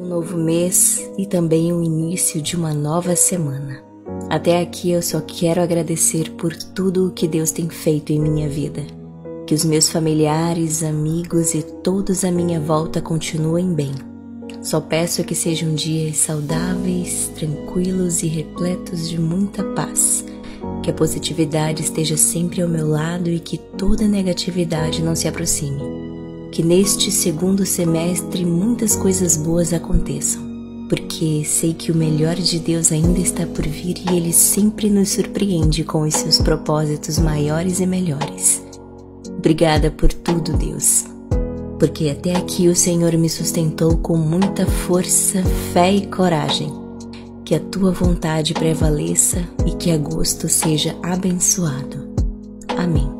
um novo mês e também o início de uma nova semana. Até aqui eu só quero agradecer por tudo o que Deus tem feito em minha vida. Que os meus familiares, amigos e todos à minha volta continuem bem. Só peço que sejam dias saudáveis, tranquilos e repletos de muita paz. Que a positividade esteja sempre ao meu lado e que toda negatividade não se aproxime. Que neste segundo semestre muitas coisas boas aconteçam, porque sei que o melhor de Deus ainda está por vir e Ele sempre nos surpreende com os seus propósitos maiores e melhores. Obrigada por tudo, Deus, porque até aqui o Senhor me sustentou com muita força, fé e coragem. Que a Tua vontade prevaleça e que agosto seja abençoado. Amém.